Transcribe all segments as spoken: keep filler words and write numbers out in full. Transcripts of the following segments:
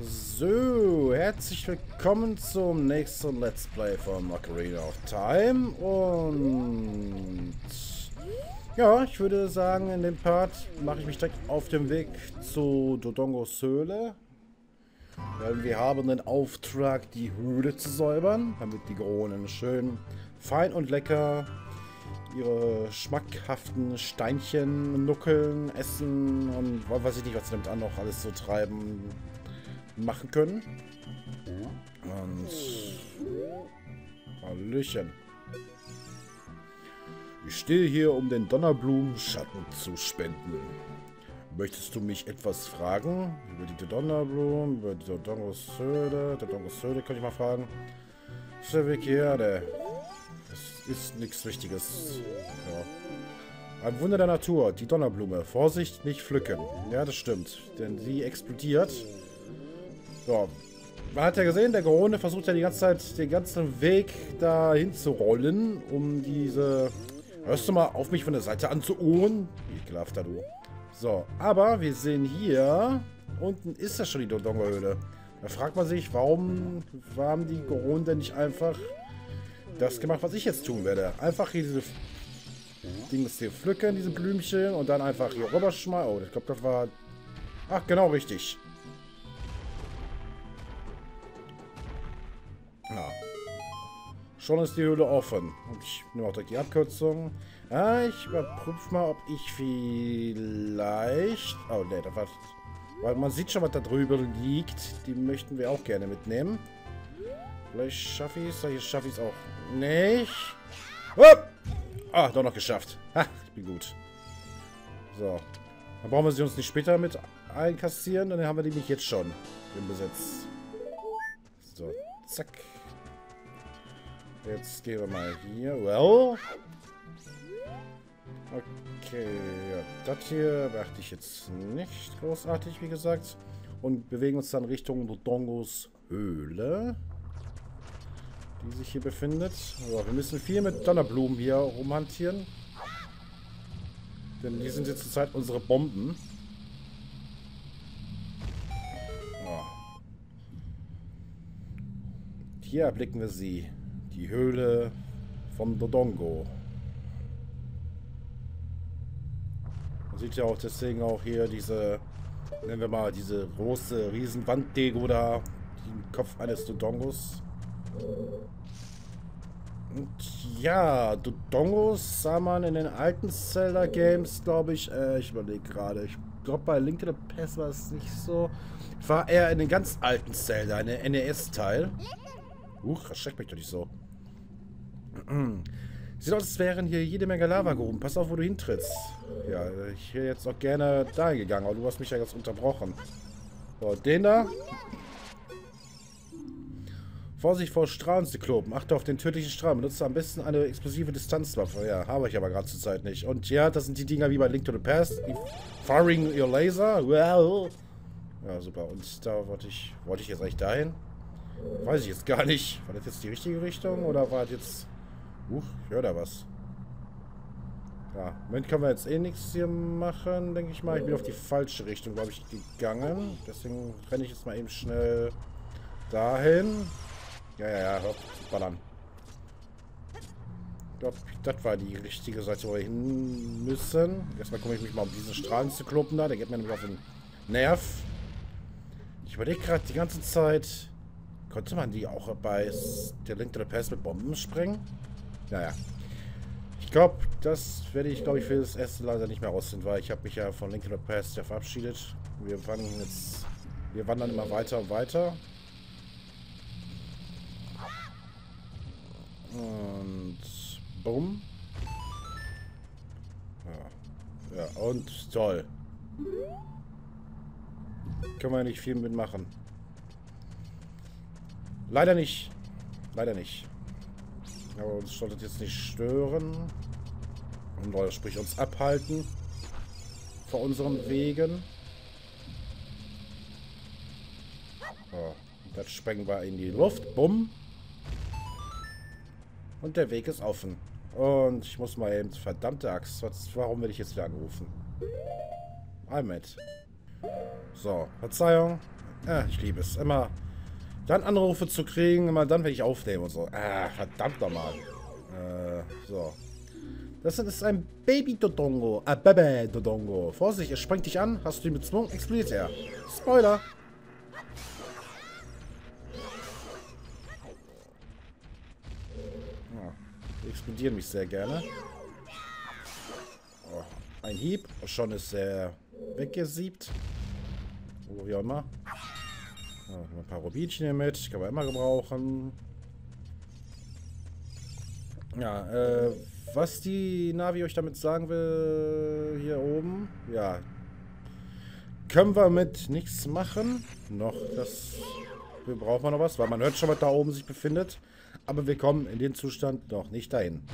So, herzlich willkommen zum nächsten Let's Play von Ocarina of Time. Und ja, ich würde sagen, in dem Part mache ich mich direkt auf den Weg zu Dodongos Höhle. Weil wir haben den Auftrag, die Höhle zu säubern, damit die Gorone schön fein und lecker ihre schmackhaften Steinchen nuckeln, essen und weiß ich nicht, was sie damit an noch alles so treiben machen können. Und Hallöchen. Ich stehe hier, um den Donnerblumen Schatten zu spenden. Möchtest du mich etwas fragen? Über die Donnerblumen, über die Dodongos Höhle. Dodongos Höhle kann ich mal fragen. Ist der Weg hierher? Das ist nichts Wichtiges. Ja. Ein Wunder der Natur, die Donnerblume. Vorsicht, nicht pflücken. Ja, das stimmt. Denn sie explodiert. Ja. Man hat ja gesehen, der Gorone versucht ja die ganze Zeit, den ganzen Weg dahin zu rollen, um diese... Hörst du mal auf, mich von der Seite an zu ohren? Ekelhafter du. So, aber wir sehen hier, unten ist ja schon die Dodongo-Höhle. Da fragt man sich, warum, warum die Gorone denn nicht einfach das gemacht, was ich jetzt tun werde. Einfach hier diese Dings hier pflücken, diese Blümchen, und dann einfach hier rüber schmeißen. Oh, ich glaube, das war... Ach, genau richtig. Ja. Schon ist die Höhle offen. Und ich nehme auch direkt die Abkürzung. Ah, ich überprüfe mal, ob ich vielleicht... Oh, ne, da war... Weil man sieht schon, was da drüben liegt. Die möchten wir auch gerne mitnehmen. Vielleicht schaffe ich es. Hier schaffe ich es auch nicht. Oh! Ah, doch noch geschafft. Ha, ich bin gut. So. Dann brauchen wir sie uns nicht später mit einkassieren. Dann haben wir die nämlich jetzt schon im Besitz. So. Zack. Jetzt gehen wir mal hier. Well. Okay. Ja, das hier beachte ich jetzt nicht großartig, wie gesagt. Und bewegen uns dann Richtung Dodongos Höhle, die sich hier befindet. Aber wir müssen viel mit Donnerblumen hier rumhantieren. Denn die sind jetzt zurzeit unsere Bomben. Hier erblicken wir sie, die Höhle vom Dodongo. Man sieht ja auch deswegen auch hier diese, nennen wir mal, diese große Riesenwanddeko da, den Kopf eines Dodongos. Und ja, Dodongos sah man in den alten Zelda-Games, glaube ich, äh, ich überlege gerade, ich glaube bei Link to the Past war es nicht so, war eher in den ganz alten Zelda, in den N E S-Teil. Huch, erschreckt mich doch nicht so. Sieht aus, als wären hier jede Menge Lavagruben. Pass auf, wo du hintrittst. Ja, ich wäre jetzt auch gerne da gegangen, aber du hast mich ja ganz unterbrochen. So, den da. Vorsicht vor Strahlenzyklopen. Achte auf den tödlichen Strahl. Benutze am besten eine explosive Distanzwaffe. Ja, habe ich aber gerade zur Zeit nicht. Und ja, das sind die Dinger wie bei Link to the Past. Firing your laser. Well. Ja, super. Und da wollte ich, wollte ich jetzt eigentlich dahin. Weiß ich jetzt gar nicht. War das jetzt die richtige Richtung oder war das jetzt... Huch, ich höre da was. Ja, im Moment können wir jetzt eh nichts hier machen, denke ich mal. Ich bin auf die falsche Richtung, glaube ich, gegangen. Deswegen renne ich jetzt mal eben schnell dahin. Ja, ja, ja, hopp, ballern. Ich glaube, das war die richtige Seite, wo wir hin müssen. Erstmal komme ich mich mal um diesen Strahlenzyklopen da. Der geht mir nämlich auf den Nerv. Ich überlege gerade die ganze Zeit... Konnte man die auch bei der Link to the Past mit Bomben sprengen? Naja. Ich glaube, das werde ich, glaube ich, für das erste leider nicht mehr rausfinden, weil ich habe mich ja von Link to the Past ja verabschiedet. Wir wandern jetzt... Wir wandern immer weiter und weiter. Und... Bumm. Ja. Ja, und toll. Können wir nicht viel mitmachen. Leider nicht. Leider nicht. Aber uns sollte das jetzt nicht stören. Und sprich uns abhalten. Vor unseren Wegen. So, das sprengen wir in die Luft. Bumm. Und der Weg ist offen. Und ich muss mal eben... Verdammte Axt. Was, warum werde ich jetzt wieder angerufen? I'm it. So, Verzeihung. Ah, ich liebe es. Immer dann Anrufe zu kriegen, immer dann, wenn ich aufnehme und so. Ah, verdammt nochmal. Äh, so. Das ist ein Baby-Dodongo. Ah, Baby-Dodongo. Vorsicht, er springt dich an. Hast du ihn bezwungen, explodiert er. Spoiler. Ja, die explodieren mich sehr gerne. Oh, ein Hieb. Schon ist er weggesiebt. Oh, wie auch immer. Oh, ein paar Rubinchen hier mit. Kann man immer gebrauchen. Ja, äh, was die Navi euch damit sagen will, hier oben, ja, können wir mit nichts machen, noch, das, wir brauchen wir noch was, weil man hört schon, was da oben sich befindet, aber wir kommen in den Zustand noch nicht dahin.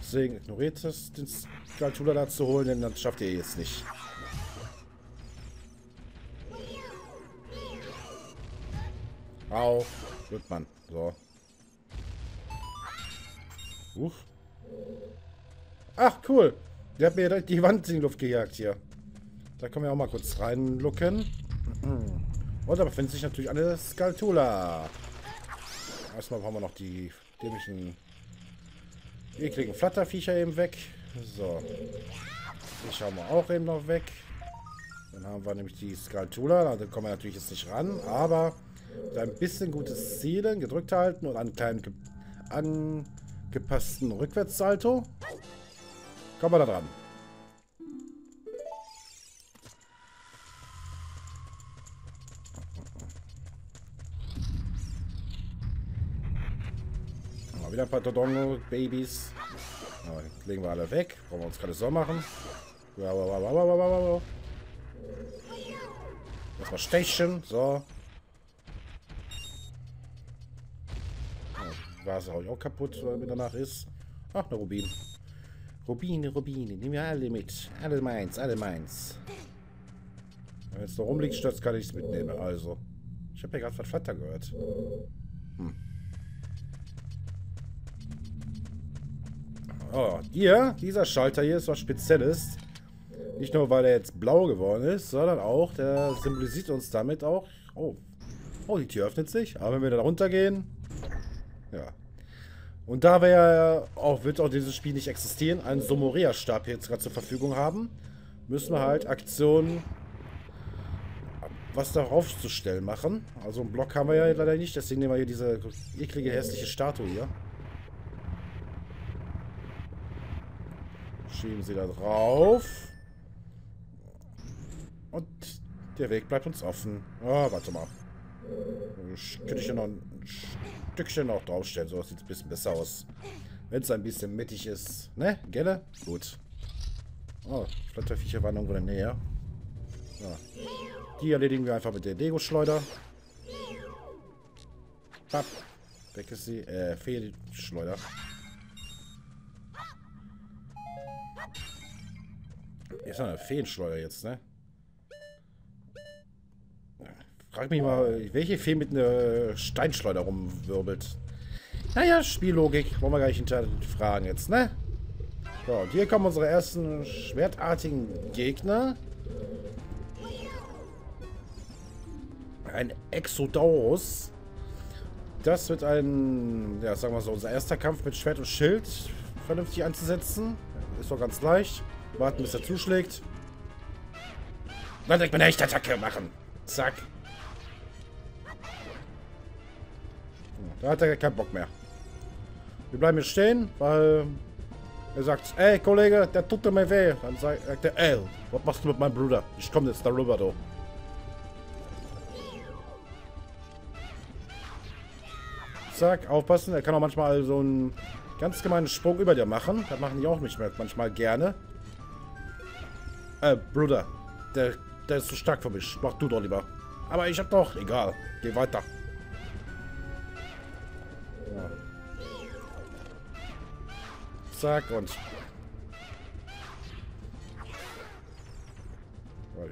Deswegen ignoriert es, den Skaltula da zu holen, denn das schafft ihr jetzt nicht. Au, gut, Mann, so. Uff. Ach, cool. Der hat mir direkt die Wand in die Luft gejagt hier. Da können wir auch mal kurz reinlucken. Und da befindet sich natürlich eine Skaltula. Erstmal brauchen wir noch die dämlichen ekligen Flatterviecher eben weg. So. Die schauen wir auch eben noch weg. Dann haben wir nämlich die Skaltula. Da kommen wir natürlich jetzt nicht ran. Aber mit ein bisschen gutes Zielen gedrückt halten und einen kleinen... Ge an gepassten Rückwärtssalto. Kommen wir da dran. Mal wieder ein paar Dodongo-Babys. Legen wir alle weg. Brauchen wir uns keine Sorgen machen. Erstmal stechen. So. Vase habe ich auch kaputt, weil mir danach ist. Ach, eine Rubin. Rubine, Rubine, nehmen wir alle mit. Alle meins, alle meins. Wenn jetzt noch rumliegt, stürzt, kann ich es mitnehmen. Also. Ich habe ja gerade was Flatter gehört. Hm. Oh, hier, dieser Schalter hier ist was Spezielles. Nicht nur, weil er jetzt blau geworden ist, sondern auch, der symbolisiert uns damit auch. Oh, oh, die Tür öffnet sich. Aber wenn wir da runtergehen. Ja. Und da wir ja auch, wird auch dieses Spiel nicht existieren, einen Somorea-Stab jetzt gerade zur Verfügung haben, müssen wir halt Aktionen, was darauf zu stellen machen. Also einen Block haben wir ja leider nicht, deswegen nehmen wir hier diese eklige, hässliche Statue hier. Schieben sie da drauf. Und der Weg bleibt uns offen. Oh, warte mal. Könnte ich ja noch ein Stückchen noch draufstellen, so sieht es ein bisschen besser aus. Wenn es ein bisschen mittig ist. Ne? Gelle? Gut. Oh, Flatterviecher waren irgendwo in der Nähe. Ja. Die erledigen wir einfach mit der Lego-Schleuder. Papp. Weg ist sie. Äh, Fehlschleuder. Ist ja eine Feenschleuder jetzt, ne? Frag mich mal, welche Fee mit einer Steinschleuder rumwirbelt. Naja, Spiellogik. Wollen wir gar nicht hinterfragen jetzt, ne? So, und hier kommen unsere ersten schwertartigen Gegner. Ein Exodorus. Das wird ein, ja, sagen wir so, unser erster Kampf mit Schwert und Schild vernünftig einzusetzen. Ist doch ganz leicht. Warten, bis er zuschlägt. Dann direkt eine echte Attacke machen. Zack. Da hat er keinen Bock mehr. Wir bleiben hier stehen, weil er sagt, ey Kollege, der tut mir weh. Dann sagt er, ey, was machst du mit meinem Bruder? Ich komme jetzt darüber, du. Zack, aufpassen. Er kann auch manchmal so einen ganz gemeinen Sprung über dir machen. Das machen die auch nicht mehr manchmal gerne. Äh, Bruder, der, der ist zu stark für mich. Mach du doch lieber. Aber ich hab doch, egal. Geh weiter. Ja. Zack und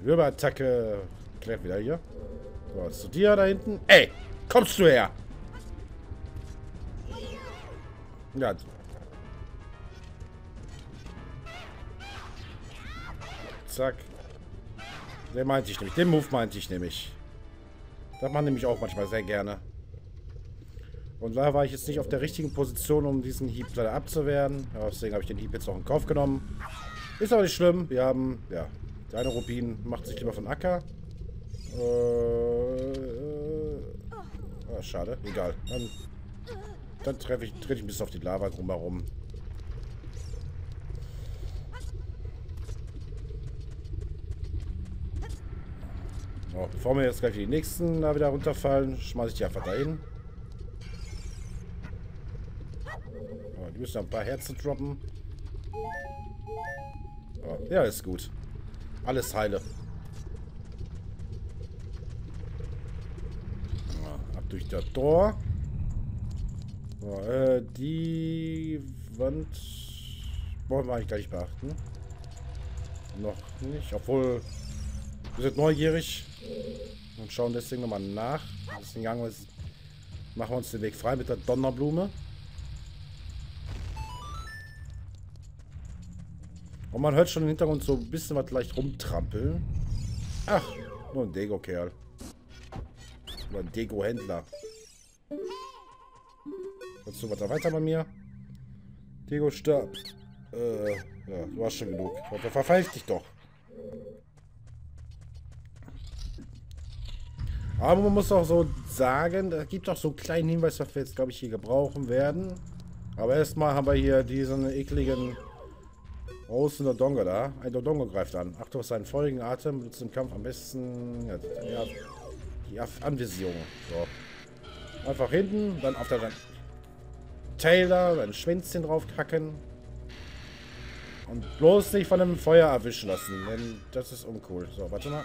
Überattacke klärt wieder hier. So, zu dir da hinten. Ey, kommst du her? Ja. Zack. Den meinte ich nämlich. Den Move meinte ich nämlich. Das machen nämlich auch manchmal sehr gerne. Und da war ich jetzt nicht auf der richtigen Position, um diesen Hieb leider abzuwehren. Ja, deswegen habe ich den Hieb jetzt auch in Kauf genommen. Ist aber nicht schlimm. Wir haben, ja, der eine Rubin macht sich lieber von Acker. Äh, äh, ah, schade. Egal. Dann, dann treffe ich, trete ich ein bisschen auf die Lava drumherum. So, bevor mir jetzt gleich die nächsten da wieder runterfallen, schmeiße ich die einfach dahin. So, die müssen ein paar Herzen droppen. So, ja, ist gut. Alles heile. So, ab durch das Tor. So, äh, die Wand wollen wir eigentlich gleich beachten. Noch nicht, obwohl wir sind neugierig und schauen deswegen nochmal nach. Deswegen machen wir uns den Weg frei mit der Donnerblume. Und man hört schon im Hintergrund so ein bisschen was leicht rumtrampeln. Ach, nur ein Dego-Kerl. Oder ein Dego-Händler. Kannst du weiter weiter bei mir? Dego starb. Äh, ja, du hast schon genug. Verpfeif dich doch. Aber man muss auch so sagen, da gibt auch so einen kleinen Hinweis, was wir jetzt, glaube ich, hier gebrauchen werden. Aber erstmal haben wir hier diesen ekligen großen Dodongo da. Ein Dodongo greift an. Achtung auf seinen feurigen Atem, benutzt im Kampf am besten ja, die Anvisierung. So. Einfach hinten, dann auf der Taylor, dann Schwänzchen drauf kacken. Und bloß nicht von dem Feuer erwischen lassen, denn das ist uncool. So, warte mal.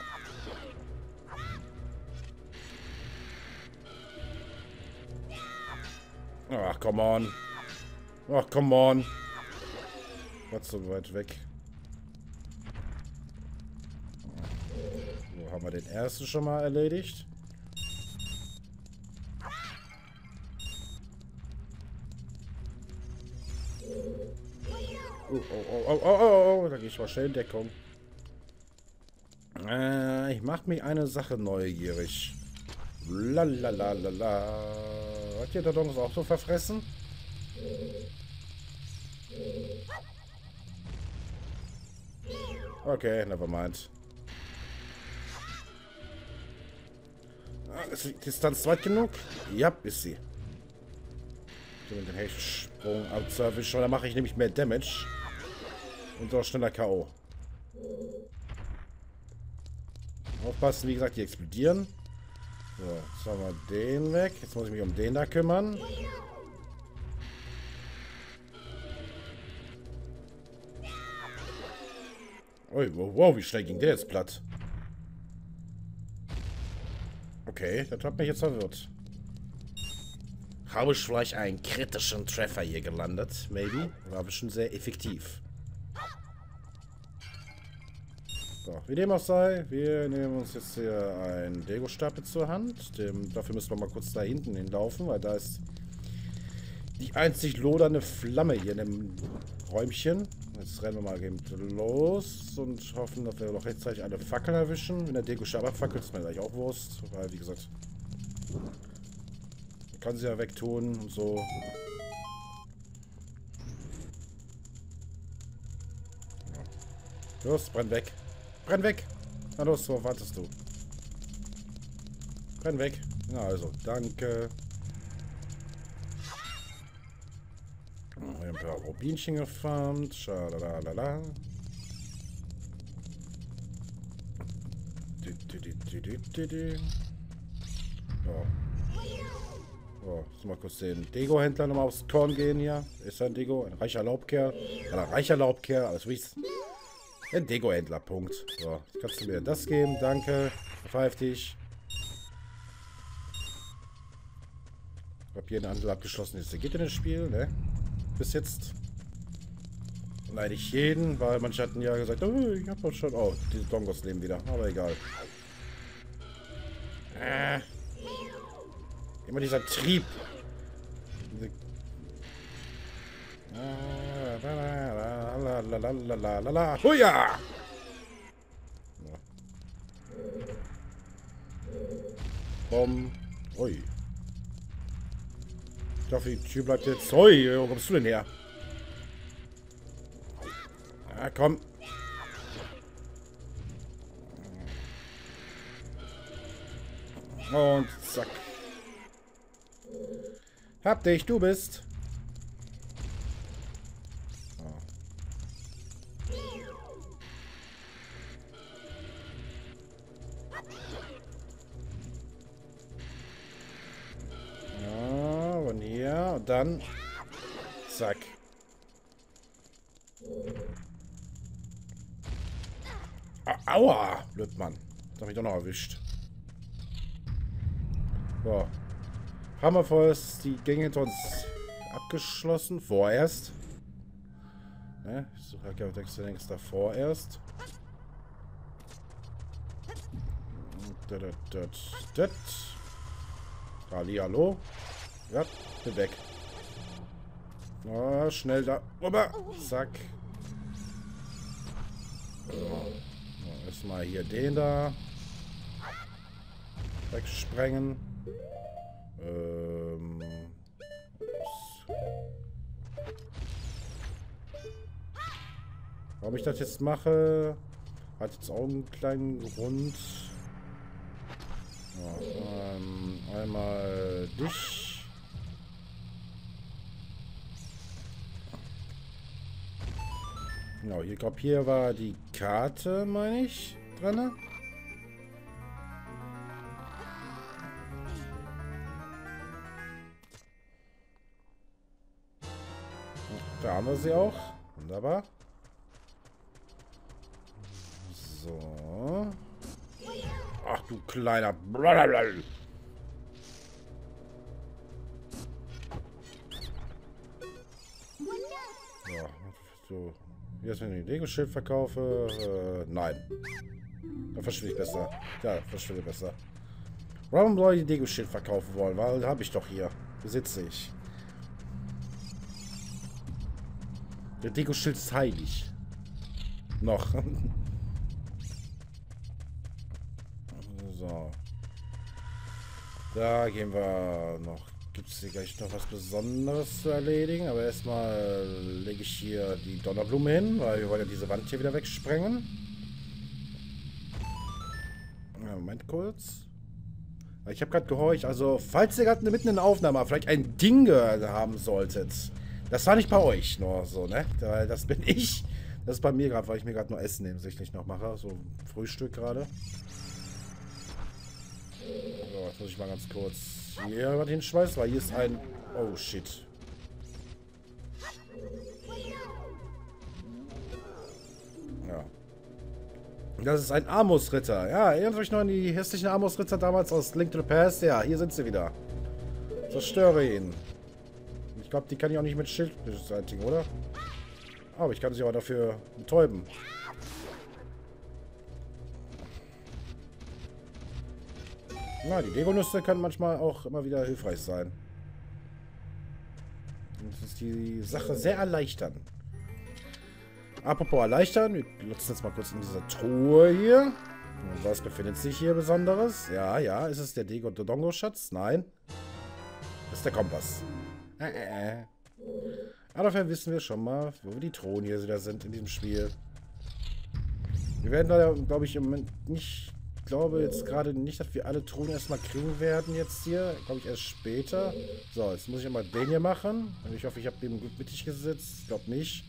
Ach, come on. Ach, come on. Gott, so weit weg. So, haben wir den ersten schon mal erledigt. Oh, oh, oh, oh, oh, oh. Da gehe ich mal schnell in Deckung. Äh, ich mache mich eine Sache neugierig. La la la la la. Hat hier Dodongos auch so verfressen? Okay, nevermind. Ah, ist die Distanz weit genug? Ja, ist sie. Ich will den Hechtsprung abzuerwischen, da mache ich nämlich mehr Damage. Und auch schneller K O. Aufpassen, wie gesagt, die explodieren. So, jetzt haben wir den weg. Jetzt muss ich mich um den da kümmern. Ui, wow, wow, wie schnell ging der jetzt platt? Okay, das hat mich jetzt verwirrt. Habe ich vielleicht einen kritischen Treffer hier gelandet? Maybe. War bestimmt sehr effektiv. So, wie dem auch sei, wir nehmen uns jetzt hier einen Dego-Stapel zur Hand. Dem, dafür müssen wir mal kurz da hinten hinlaufen, weil da ist die einzig lodernde Flamme hier in dem Räumchen. Jetzt rennen wir mal eben los und hoffen, dass wir noch rechtzeitig eine Fackel erwischen. Wenn der Dego-Stapel abfackelt, ist mir gleich auch Wurst, weil, wie gesagt, man kann sie ja wegtun und so. Ja. Los, brenn weg. Renn weg! Na los, worauf wartest du? Renn weg! Na also, danke. Oh, hier ein paar Rubinchen gefarmt. Schalalala. So. So, jetzt mal kurz den Dego-Händler nochmal aufs Korn gehen hier. Ist ein Dego, ein reicher Laubkerl. Ein reicher Laubkerl, alles wie's. Ein Dego-Händler, Punkt. So, jetzt kannst du mir das geben, danke. Verpfeif dich. Ich habe hier einen Handel abgeschlossen, ist. Der geht in das Spiel, ne? Bis jetzt. Nein, nicht jeden, weil manche hatten ja gesagt, oh, ich hab doch schon... Oh, die Dongos leben wieder, aber egal. Äh. Immer dieser Trieb. Diese Lalalala. Huja! Ja. Bom. Ui. Ich hoffe, die Tür bleibt jetzt... Ui, wo kommst du denn her? Ah, komm. Und zack. Hab dich, du bist. Ja, und hier. Und dann. Zack. Aua! Blöd, Mann. Das hab ich doch noch erwischt. So. Hammervoll ist die Gänge hinter uns abgeschlossen. Vorerst. Ne? Ich suche halt ja längst davor erst. Hallihallo. Ja, bin weg. Na, schnell da. Ober. Zack. So. Erstmal hier den da. Wegsprengen. Ähm. Warum ich das jetzt mache, hat jetzt auch einen kleinen Grund. Ja, ähm, einmal dich. Genau, ich glaube, hier war die Karte, meine ich, dran. Da haben wir sie auch. Wunderbar. So. Ach du kleiner. Blablabla. Ja, so. Jetzt, wenn ich den Lego-Schild verkaufe. Äh, nein. Dann verschwinde ich besser. Ja, verschwinde besser. Warum soll ich den Lego-Schild verkaufen wollen? Weil habe ich doch hier. Besitze ich. Der Deku-Schild ist heilig. Noch. So. Da gehen wir noch. Gibt es hier gleich noch was Besonderes zu erledigen? Aber erstmal lege ich hier die Donnerblume hin, weil wir wollen ja diese Wand hier wieder wegsprengen. Ja, Moment kurz. Ich habe gerade gehorcht. Also, falls ihr gerade mitten in der Aufnahme vielleicht ein Ding gehört haben solltet. Das war nicht bei euch nur so, ne? Das bin ich. Das ist bei mir gerade, weil ich mir gerade nur Essen nebensächlich noch mache. So Frühstück gerade. So, jetzt muss ich mal ganz kurz hier was hinschmeißen, weil hier ist ein... Oh, shit. Ja. Das ist ein Armosritter. Ja, erinnert euch noch an die hässlichen Armosritter damals aus Link to the Past? Ja, hier sind sie wieder. Zerstöre ihn. Ich glaube, die kann ich auch nicht mit Schild beseitigen, oder? Aber ich kann sie auch dafür betäuben. Na, die Lego-Nüsse können manchmal auch immer wieder hilfreich sein. Und das ist die Sache sehr erleichtern. Apropos erleichtern, wir nutzen jetzt mal kurz in dieser Truhe hier. Und was befindet sich hier Besonderes? Ja, ja, ist es der Deku-Dodongo-Schatz? Nein. Das ist der Kompass. Äh, äh, äh. Aber dafür wissen wir schon mal, wo wir die Thronen hier wieder sind in diesem Spiel. Wir werden leider, glaube ich, im Moment nicht... Ich glaube jetzt gerade nicht, dass wir alle Thronen erstmal kriegen werden jetzt hier. Glaube ich erst später. So, jetzt muss ich mal den hier machen. Und ich hoffe, ich habe den gut mittig gesetzt. Ich glaube nicht.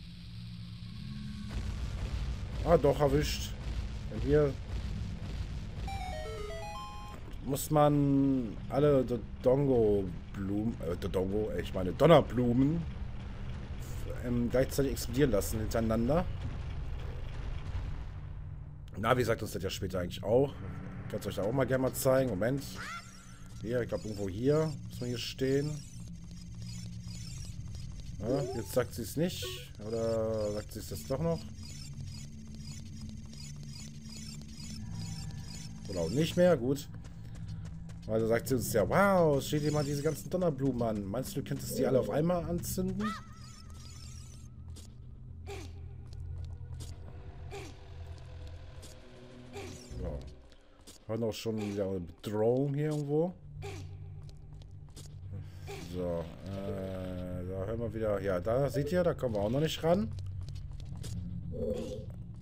Ah, doch, erwischt. Und hier... muss man alle Dodongo-Blumen, äh, Dodongo, ich meine Donnerblumen ähm, gleichzeitig explodieren lassen hintereinander. Na, wie sagt uns das ja später eigentlich auch. Ich kann es euch da auch mal gerne mal zeigen. Moment. Hier, ich glaube irgendwo hier muss man hier stehen. Ja, jetzt sagt sie es nicht. Oder sagt sie es jetzt doch noch? Oder auch nicht mehr, gut. Also sagt sie uns ja, wow, steht dir mal diese ganzen Donnerblumen an. Meinst du, du könntest die alle auf einmal anzünden? So. Heute auch schon wieder eine Bedrohung hier irgendwo. So, äh, da hören wir wieder. Ja, da seht ihr, da kommen wir auch noch nicht ran.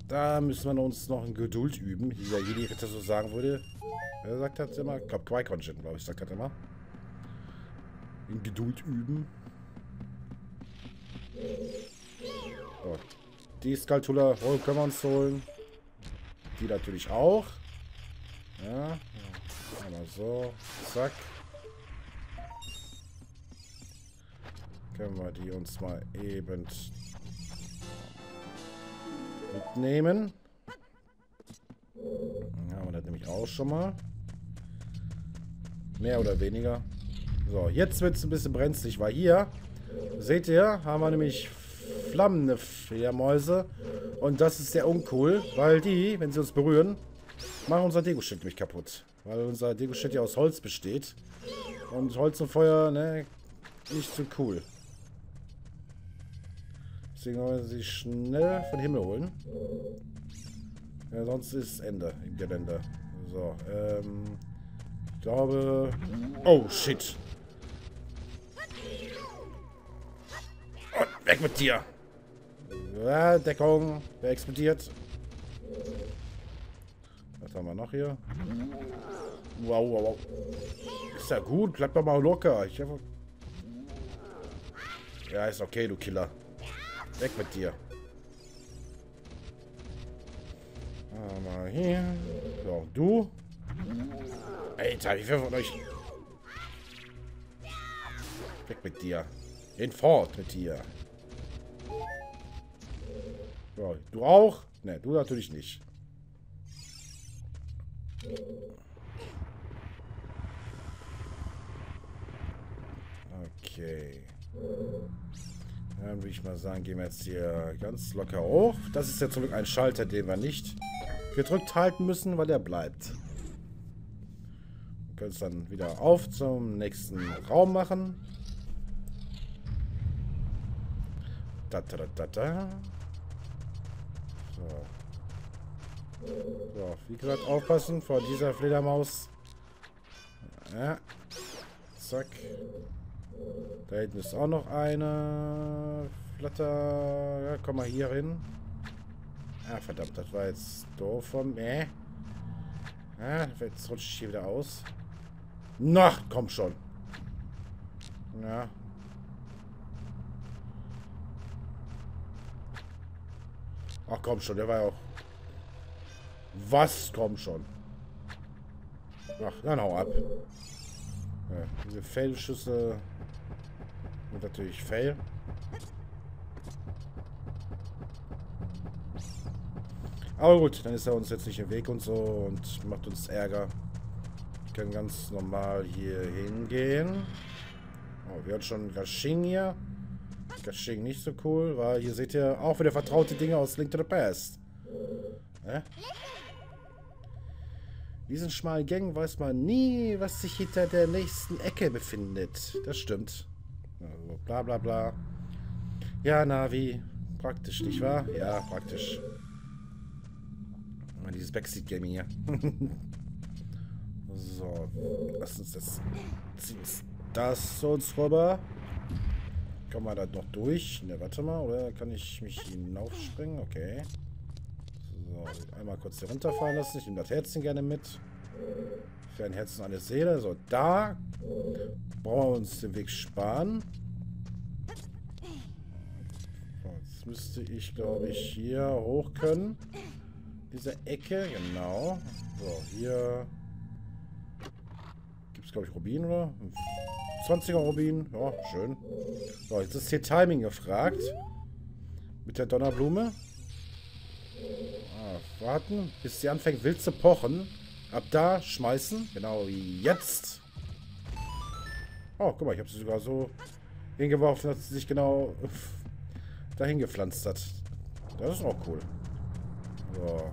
Da müssen wir uns noch in Geduld üben, wie der Jedi-Ritter so sagen würde. Er sagt das immer. Ich glaube, Qui-Kon-Jinn, glaube ich, sagt das immer. In Geduld üben. So. Die Skaltula können wir uns holen. Die natürlich auch. Ja. Einmal so. Zack. Können wir die uns mal eben mitnehmen. Dann haben wir das nämlich auch schon mal. Mehr oder weniger. So, jetzt wird es ein bisschen brenzlig, weil hier, seht ihr, haben wir nämlich flammende Fledermäuse. Und das ist sehr uncool, weil die, wenn sie uns berühren, machen unser Deku-Schild nämlich kaputt. Weil unser Deku-Schild ja aus Holz besteht. Und Holz und Feuer, ne, nicht so cool. Deswegen wollen wir sie schnell von Himmel holen. Ja, sonst ist Ende im Gelände. So, ähm... ich glaube... Oh, shit! Und weg mit dir! Ja, Deckung! Wer explodiert? Was haben wir noch hier? Wow, wow, wow. Ist ja gut, bleib doch mal locker. Ich hab... Ja, ist okay, du Killer. Weg mit dir. Mal hier. So, du. Alter, wie viel von euch? Weg mit dir. Hinfort mit dir. So, du auch? Ne, du natürlich nicht. Okay. Dann würde ich mal sagen, gehen wir jetzt hier ganz locker hoch. Das ist ja zum Glück ein Schalter, den wir nicht gedrückt halten müssen, weil der bleibt. Wir können es dann wieder auf zum nächsten Raum machen. Da, da, da, da. So. So, wie gesagt, aufpassen vor dieser Fledermaus. Ja. Zack. Da hinten ist auch noch eine Flatter. Ja, komm mal hier hin. Ah, verdammt, das war jetzt doof von mir. Ah, jetzt rutsche ich hier wieder aus. Na, komm schon. Ja. Ach, komm schon, der war ja auch... Was? Komm schon. Ach, dann hau ab. Ja, diese Fail-Schüsse und natürlich Fail. Aber gut, dann ist er uns jetzt nicht im Weg und so und macht uns Ärger. Wir können ganz normal hier hingehen. Oh, wir hatten schon Gashing hier. Gashing nicht so cool, weil hier seht ihr auch wieder vertraute Dinge aus Link to the Past. Ja? Diesen schmalen Gang weiß man nie, was sich hinter der nächsten Ecke befindet. Das stimmt. Also bla bla bla. Ja, Navi. Praktisch, nicht wahr? Ja, praktisch. Und dieses Backseat-Gaming hier. So. Lass uns das. Ziehen das zu uns rüber. Kann man da noch durch? Ne, warte mal. Oder kann ich mich hinaufspringen? Okay. So, einmal kurz hier runterfahren lassen. Ich nehme das Herzchen gerne mit. Für ein Herz und eine Seele. So, da brauchen wir uns den Weg sparen. So, jetzt müsste ich, glaube ich, hier hoch können. Diese Ecke, genau. So, hier gibt es, glaube ich, Rubin, oder? zwanziger Rubin. Ja, schön. So, jetzt ist hier Timing gefragt. Mit der Donnerblume. Warten, bis sie anfängt wild zu pochen. Ab da schmeißen. Genau jetzt. Oh, guck mal, ich habe sie sogar so hingeworfen, dass sie sich genau dahin gepflanzt hat. Das ist auch cool. So.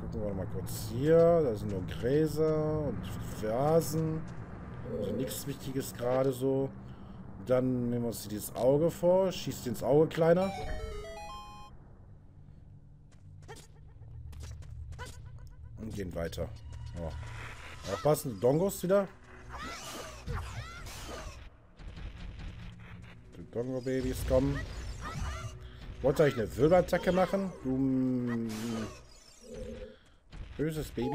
Gucken wir mal kurz hier. Da sind nur Gräser und Rasen. Also nichts Wichtiges gerade so. Dann nehmen wir uns dieses Auge vor. Schießt ins Auge kleiner. und gehen weiter. Oh. Aufpassen, die Dongos wieder. Die Dongo-Babys kommen. Wollt ihr euch eine Wirbelattacke machen? Du böses Baby.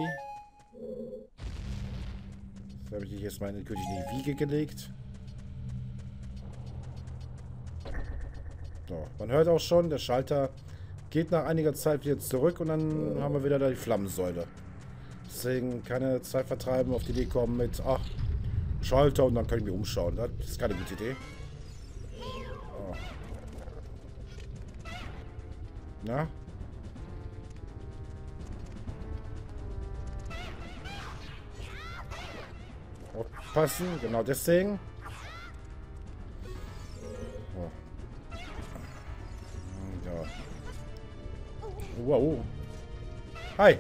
Jetzt habe ich dich jetzt mal in die Wiege gelegt. So, man hört auch schon, der Schalter geht nach einiger Zeit wieder zurück und dann haben wir wieder da die Flammensäule. Deswegen keine Zeit vertreiben, auf die Idee kommen mit, ach, Schalter und dann können wir umschauen. Das ist keine gute Idee. Oh. Na? Aufpassen, genau deswegen. Oh. Ja. Wow. Hi.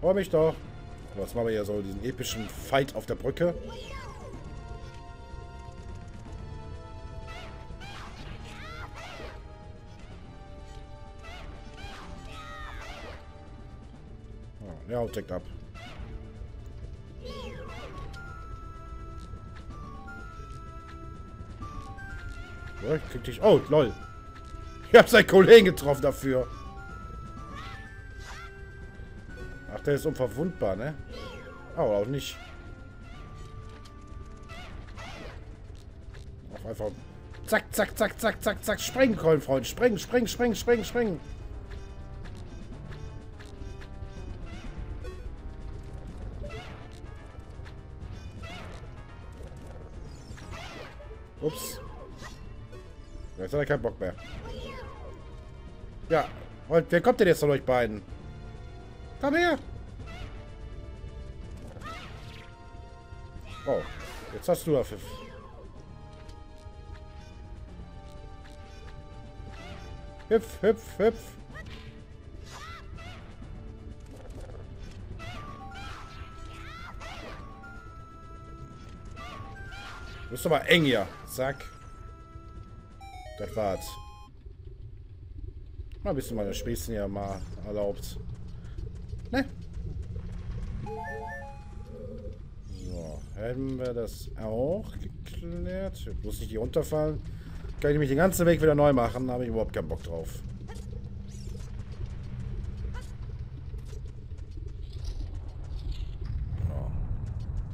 Freue mich doch. Was machen wir hier so? Diesen epischen Fight auf der Brücke. Oh, ja, checkt ab. So, ich krieg dich. Oh, lol. Ich hab seinen Kollegen getroffen dafür. Ach, der ist unverwundbar, ne? Aber auch nicht. Auch einfach. Zack, zack, zack, zack, zack, zack. Sprengen, Kollen, Freund. Sprengen, sprengen, sprengen, sprengen, sprengen. Ups. Jetzt hat er keinen Bock mehr. Ja. Und wer kommt denn jetzt von euch beiden? Komm her! Oh. Jetzt hast du da Pfiff. Hüpf, hüpf, hüpf. Du bist doch mal eng hier. Zack. Das war's. Mal ein bisschen meine Späßchen ja mal erlaubt. Ne? So, hätten wir das auch geklärt. Ich muss nicht hier runterfallen. Kann ich mich den ganzen Weg wieder neu machen, da habe ich überhaupt keinen Bock drauf.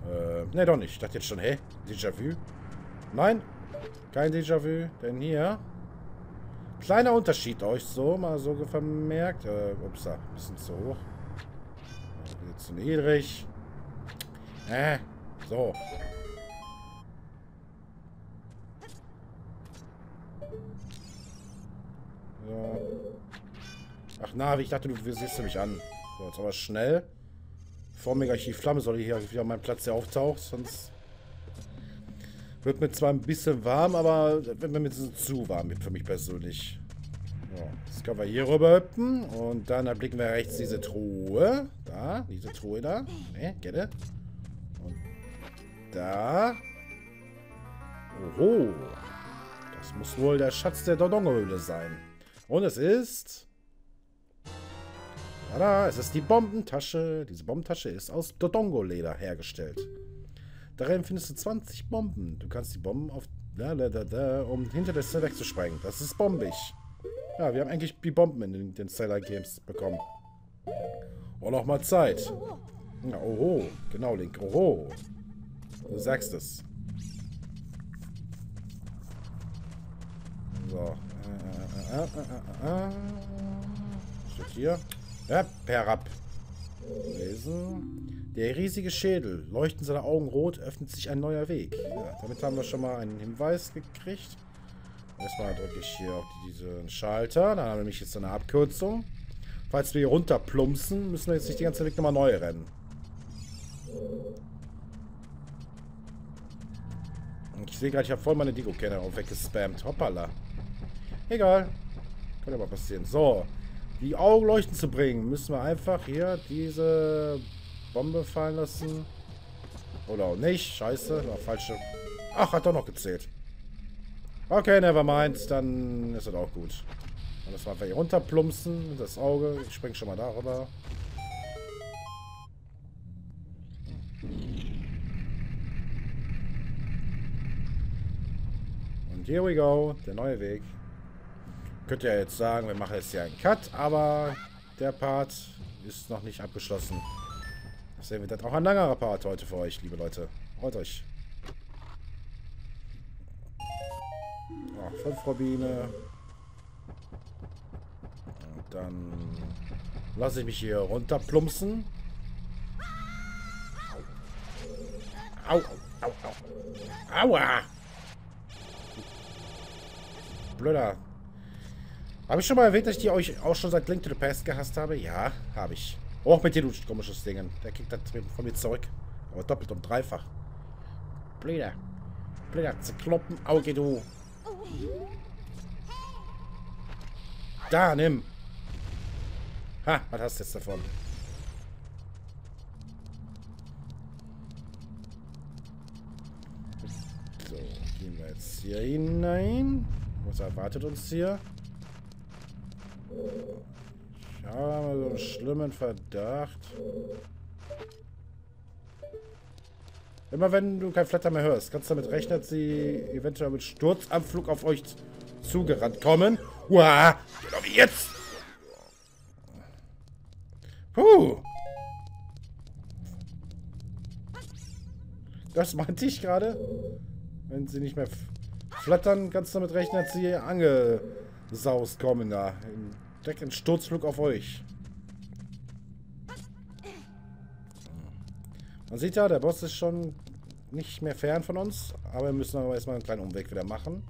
So. Äh, ne, doch nicht. Ich dachte jetzt schon, hä? Déjà-vu? Nein? Kein Déjà-vu, denn hier. Kleiner Unterschied, euch so, mal so vermerkt. Äh, upsa, ein bisschen zu hoch. Ein bisschen zu niedrig. Äh, so. So. Ach, Navi, ich dachte, du siehst mich an. So, jetzt aber schnell. Vor mir gleich die Flamme soll hier wieder an meinem Platz hier auftaucht, sonst. Wird mir zwar ein bisschen warm, aber wird mir ein bisschen zu warm für mich persönlich. So, jetzt können wir hier rüber hüpfen und dann erblicken wir rechts diese Truhe. Da, diese Truhe da. Ne, gerne. Und da. Oho. Das muss wohl der Schatz der Dodongo-Höhle sein. Und es ist... Tada, es ist die Bombentasche. Diese Bombentasche ist aus Dodongo-Leder hergestellt. Darin findest du zwanzig Bomben. Du kannst die Bomben auf... Da, da, da, da, um hinter der Zelle wegzusprengen. Das ist bombig. Ja, wir haben eigentlich die Bomben in den, den Zelda Games bekommen. Oh, noch mal Zeit. Ja, oho. Genau, Link. Oho. Du sagst es. So. Äh, äh, äh, äh, äh. Steht hier. Ja, herab. Lesen. Der riesige Schädel, leuchten seine Augen rot, öffnet sich ein neuer Weg. Ja, damit haben wir schon mal einen Hinweis gekriegt. Erstmal drücke ich hier auf diesen Schalter. Dann haben wir nämlich jetzt eine Abkürzung. Falls wir hier runterplumpsen, müssen wir jetzt nicht den ganzen Weg nochmal neu rennen. Und ich sehe gerade, ich habe voll meine Deko-Kerne auch weggespammt. Hoppala. Egal. Kann ja mal passieren. So. Die Augen leuchten zu bringen, müssen wir einfach hier diese... Bombe fallen lassen. Oder auch nicht. Scheiße. War falsche. Ach, hat doch noch gezählt. Okay, nevermind. Dann ist das auch gut. Und das war einfach hier runterplumpsen. Das Auge. Ich spring schon mal darüber. here we go, der neue Weg. Könnt ihr jetzt sagen, wir machen jetzt hier einen Cut, aber der Part ist noch nicht abgeschlossen. Deswegen wird das auch ein langerer Part heute für euch, liebe Leute. Freut euch. Oh, fünf Robine. Und dann lasse ich mich hier runterplumpsen. Au, au, au. Aua! Blöder. Habe ich schon mal erwähnt, dass ich die euch auch schon seit Link to the Past gehasst habe? Ja, habe ich. Auch mit dir, du komisches Dingen. Der kickt das von mir zurück. Aber doppelt und dreifach. Blöder. Blöder, Zyklopen, Auge, du. Da, nimm. Ha, was hast du jetzt davon? So, gehen wir jetzt hier hinein. Was erwartet uns hier? Ich habe mal so einen schlimmen Verdacht. Immer wenn du kein Flatter mehr hörst, kannst du damit rechnen, dass sie eventuell mit Sturzanflug auf euch zugerannt kommen. Uah! Genau wie jetzt! Puh! Das meinte ich gerade. Wenn sie nicht mehr flattern, kannst du damit rechnen, dass sie angesaust kommen da. Direkt ein Sturzflug auf euch. Man sieht ja, der Boss ist schon nicht mehr fern von uns, aber wir müssen aber erstmal einen kleinen Umweg wieder machen.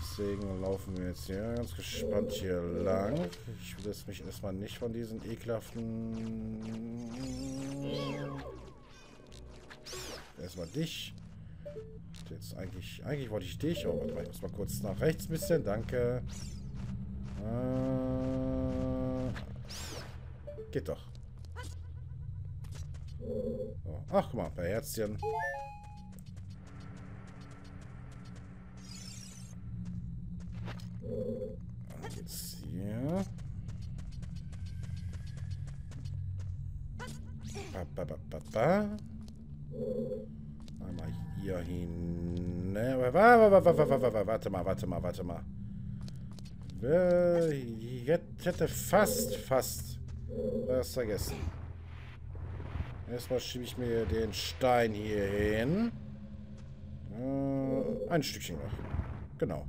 Deswegen laufen wir jetzt hier ganz gespannt hier lang. Ich will jetzt mich erstmal nicht von diesen ekelhaften... Erstmal dich. Jetzt eigentlich... Eigentlich wollte ich dich. Oh, warte mal, ich muss mal kurz nach rechts ein bisschen. Danke. Äh, geht doch. So. Ach, guck mal, ein paar Herzchen. Und jetzt hier. Ba, ba, ba, ba, ba. Einmal hier hin. Warte mal, warte mal, warte mal. Ich hätte fast, fast das vergessen. Erstmal schiebe ich mir den Stein hier hin. Äh, ein Stückchen noch. Genau.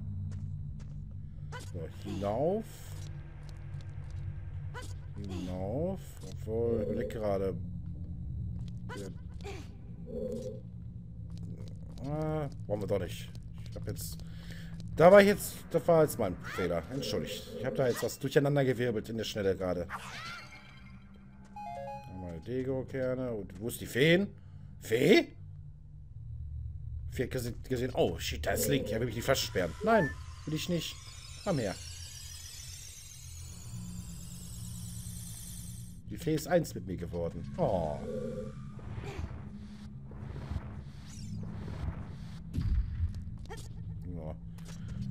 So, hinauf. Hinauf. Obwohl, ich überlege gerade. Äh, wollen wir doch nicht. Ich habe jetzt... Da war ich jetzt... Das war jetzt mein Fehler. Entschuldigt. Ich habe da jetzt was durcheinander gewirbelt in der Schnelle gerade. Dego-Kerne. Und wo ist die Feen? Fee? Fee gesehen. Oh, shit, da ist Link. Ja, will ich die fast sperren. Nein, will ich nicht. Komm her. Die Fee ist eins mit mir geworden. Oh.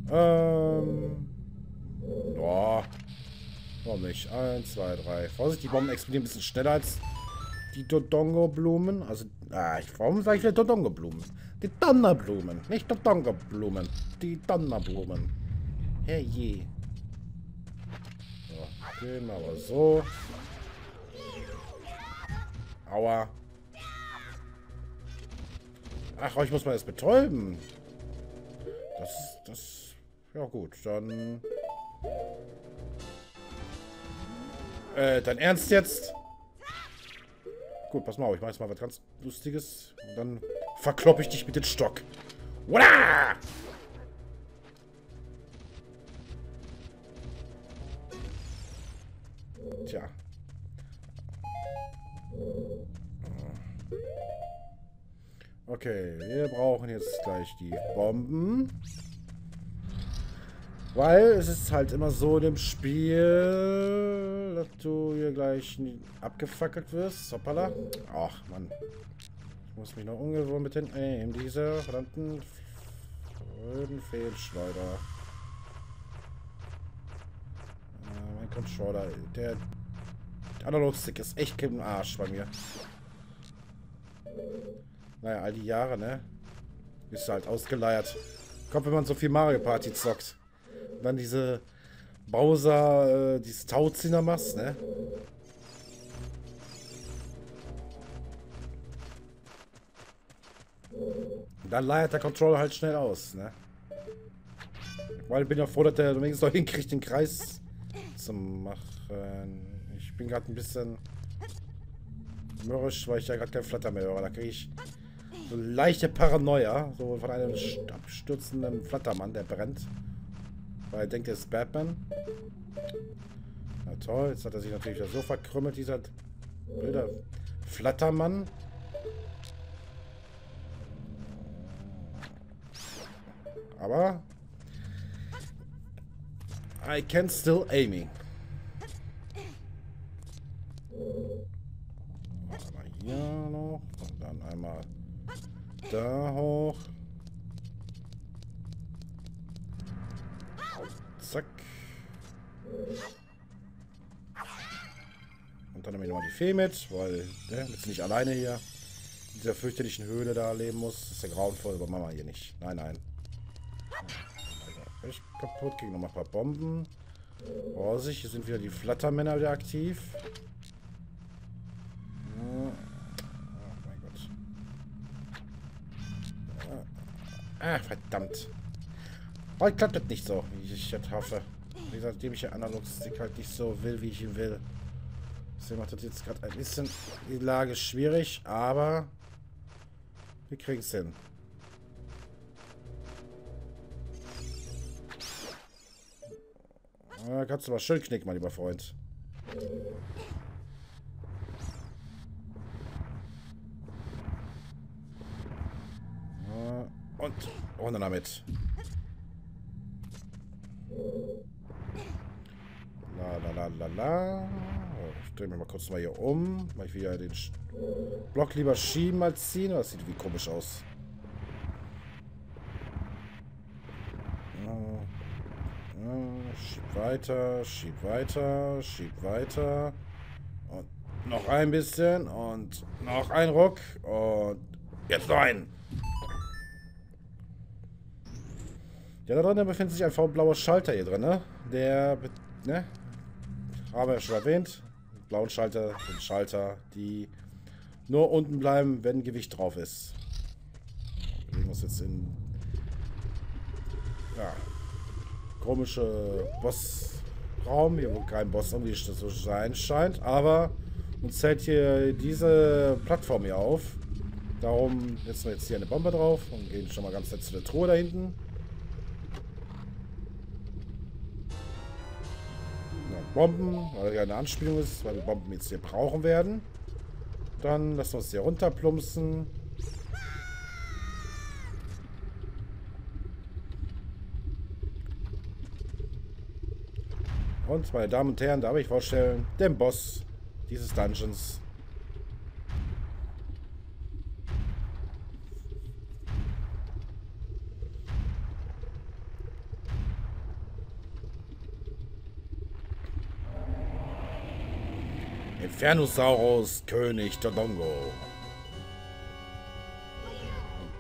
Ja. Ähm. Ja. Warum nicht? Eins, zwei, drei. Vorsicht, die Bomben explodieren ein bisschen schneller als die Dodongo-Blumen. Also, ah, ich warum sage ich wieder Dodongo-Blumen? Die Donnerblumen, nicht Dodongo-Blumen. Die Donnerblumen. Herrje. So, gehen wir aber so. Aua. Ach, ich muss mal das betäuben. Das, das, ja gut, dann... Äh, dein Ernst jetzt? Gut, pass mal auf, ich mache jetzt mal was ganz Lustiges. Und dann verkloppe ich dich mit dem Stock. Wada! Tja. Okay, wir brauchen jetzt gleich die Bomben. Weil es ist halt immer so in dem Spiel, dass du hier gleich abgefackelt wirst. Hoppala. Ach, Mann. Ich muss mich noch ungewohnt mit den... Ey, in dieser verdammten... Blöden Fehlschleuder. Äh, mein Controller. Der, der Analogstick ist echt im Arsch bei mir. Naja, all die Jahre, ne? Ist halt ausgeleiert. Kommt, wenn man so viel Mario Party zockt. Und dann diese Bowser, äh, diese Tauziehner machst, ne? Und dann leiert der Controller halt schnell aus, ne? Weil ich bin ja froh, dass der wenigstens noch hinkriegt, den Kreis zu machen. Ich bin gerade ein bisschen mürrisch, weil ich ja gerade kein Flatter mehr höre. Da kriege ich so leichte Paranoia, so von einem abstürzenden Flattermann, der brennt. Weil er denkt, er ist Batman. Na toll, jetzt hat er sich natürlich so verkrümmelt, dieser blöde Flattermann. Aber I can still aiming. Einmal hier noch und dann einmal da hoch. Zack. Und dann nehme ich nochmal die Fee mit, weil ne, jetzt nicht alleine hier in dieser fürchterlichen Höhle da leben muss. Das ist ja grauenvoll, aber machen wir hier nicht. Nein, nein. Ich kaputt, kriegen nochmal ein paar Bomben. Vorsicht, hier sind wieder die Flattermänner wieder aktiv. Oh mein Gott. Ah, verdammt. Heute klappt das nicht so, wie ich das hoffe. Wie gesagt, indem ich den Analog-Stick halt nicht so will, wie ich ihn will. Deswegen macht das jetzt gerade ein bisschen die Lage schwierig, aber wir kriegen es hin. Da kannst du mal schön knicken, mein lieber Freund. Und runter damit. La la la la la. Ich drehe mich mal kurz mal hier um, weil ich will ja den Block lieber schieben als ziehen. Das sieht wie komisch aus. Schieb weiter, schieb weiter, schieb weiter. Und noch ein bisschen. Und noch ein Ruck. Und jetzt noch einen. Ja, da drin befindet sich ein blauer Schalter hier drin, ne? Der, ne? Haben wir ja schon erwähnt. Den blauen Schalter, den Schalter, die nur unten bleiben, wenn Gewicht drauf ist. Wir legen uns jetzt in... Ja... komische Bossraum, hier wo kein Boss irgendwie so sein scheint, aber uns hält hier diese Plattform hier auf. Darum setzen wir jetzt hier eine Bombe drauf und gehen schon mal ganz nett zu der Truhe da hinten. Ja, Bomben, weil hier eine Anspielung ist, weil wir Bomben jetzt hier brauchen werden. Dann lassen wir uns hier runterplumpsen. Und, meine Damen und Herren, darf ich vorstellen, den Boss dieses Dungeons. Infernosaurus, König Dodongo.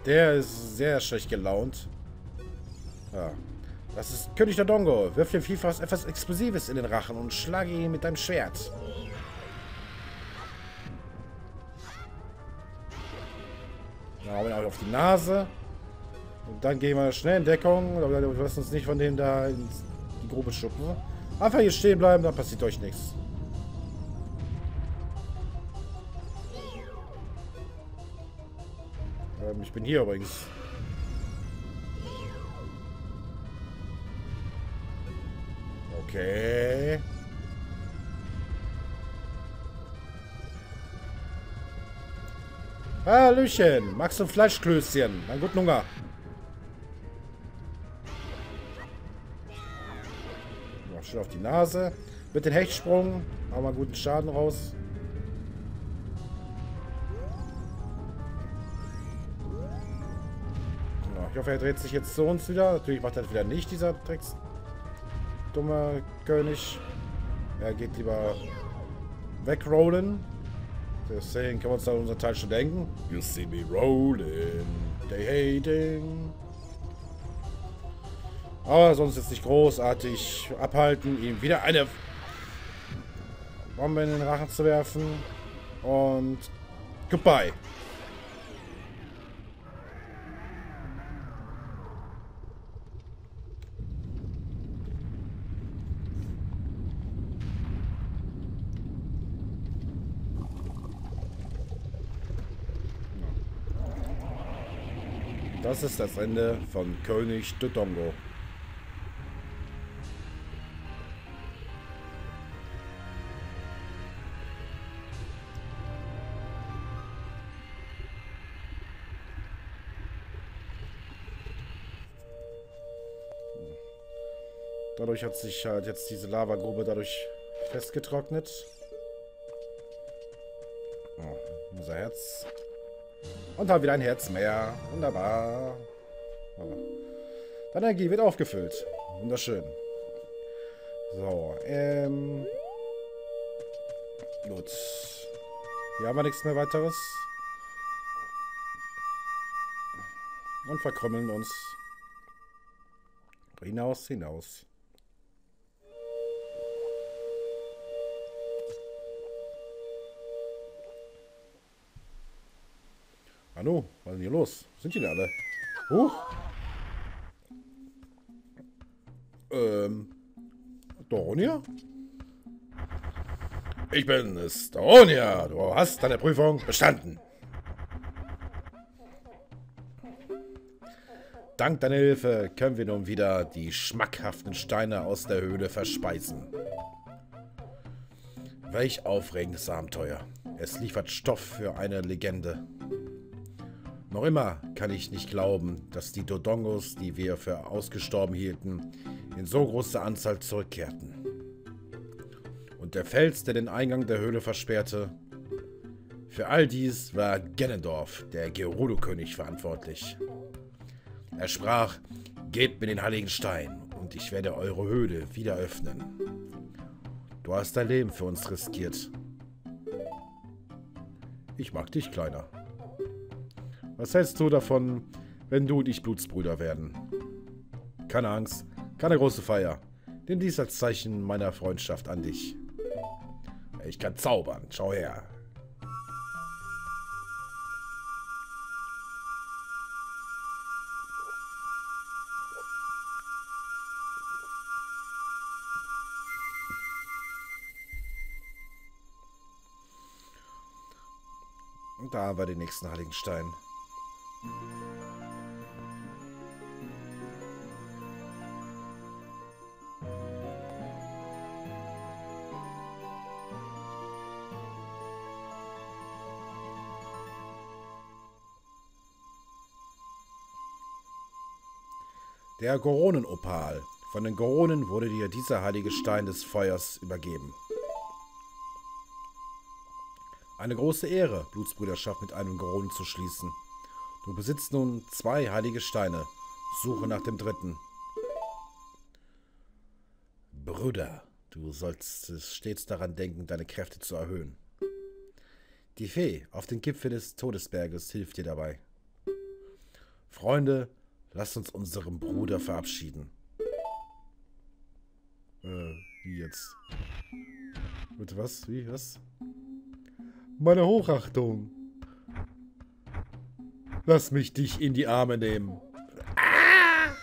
Der ist sehr schlecht gelaunt. Ja. Das ist König Dodongo. Wirf dem Vielfaches etwas Explosives in den Rachen und schlage ihn mit deinem Schwert. Dann hauen wir ihn auf die Nase. Und dann gehen wir schnell in Deckung. Wir lassen uns nicht von dem da in die Grube schuppen. Einfach hier stehen bleiben, dann passiert euch nichts. Ähm, ich bin hier übrigens. Okay. Hallöchen. Magst du ein Fleischklößchen? Einen guten Hunger. Noch schön auf die Nase. Mit dem Hechtsprung. Haben wir guten Schaden raus. Ja, ich hoffe, er dreht sich jetzt zu uns wieder. Natürlich macht er das wieder nicht, dieser Tricks. Dummer König. Er geht lieber wegrollen. Deswegen können wir uns da unseren Teil schon denken. You see me rolling, they hating. Aber sonst jetzt nicht großartig abhalten, ihm wieder eine Bombe in den Rachen zu werfen. Und goodbye. Das ist das Ende von König Dodongo. Dadurch hat sich halt jetzt diese Lavagrube dadurch festgetrocknet. Oh, unser Herz. Und haben wieder ein Herz mehr. Wunderbar. Deine Energie wird aufgefüllt. Wunderschön. So, ähm... gut. Hier haben wir nichts mehr weiteres. Und verkrümmeln uns. Hinaus, hinaus. Hallo, was ist denn hier los? Wo sind die denn alle? Huch! Ähm... Darunia? Ich bin es, Darunia! Du hast deine Prüfung bestanden! Dank deiner Hilfe können wir nun wieder die schmackhaften Steine aus der Höhle verspeisen. Welch aufregendes Abenteuer! Es liefert Stoff für eine Legende. Noch immer kann ich nicht glauben, dass die Dodongos, die wir für ausgestorben hielten, in so großer Anzahl zurückkehrten. Und der Fels, der den Eingang der Höhle versperrte, für all dies war Ganondorf, der Gerudo-König, verantwortlich. Er sprach, gebt mir den heiligen Stein und ich werde eure Höhle wieder öffnen. Du hast dein Leben für uns riskiert. Ich mag dich, Kleiner. Was hältst du davon, wenn du und ich Blutsbrüder werden? Keine Angst, keine große Feier. Nimm dies als Zeichen meiner Freundschaft an dich. Ich kann zaubern, schau her. Und da haben wir den nächsten heiligen Stein. Der Gorone-Opal. Von den Goronen wurde dir dieser heilige Stein des Feuers übergeben. Eine große Ehre, Blutsbrüderschaft mit einem Gorone zu schließen. Du besitzt nun zwei heilige Steine. Suche nach dem dritten. Brüder, du sollst stets daran denken, deine Kräfte zu erhöhen. Die Fee auf den Gipfel des Todesberges hilft dir dabei. Freunde, lasst uns unseren Bruder verabschieden. Äh, wie jetzt? Bitte was? Wie? Was? Meine Hochachtung. Lass mich dich in die Arme nehmen. Ah!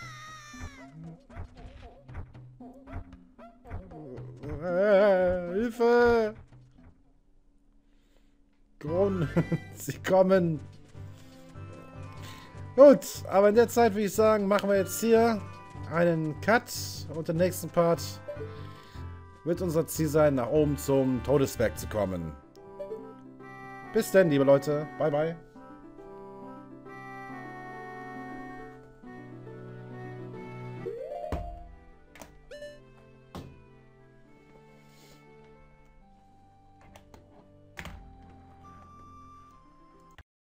Äh, Hilfe! Gorone, sie kommen. Gut, aber in der Zeit würde ich sagen, machen wir jetzt hier einen Cut. Und im nächsten Part wird unser Ziel sein, nach oben zum Todesberg zu kommen. Bis dann, liebe Leute. Bye, bye.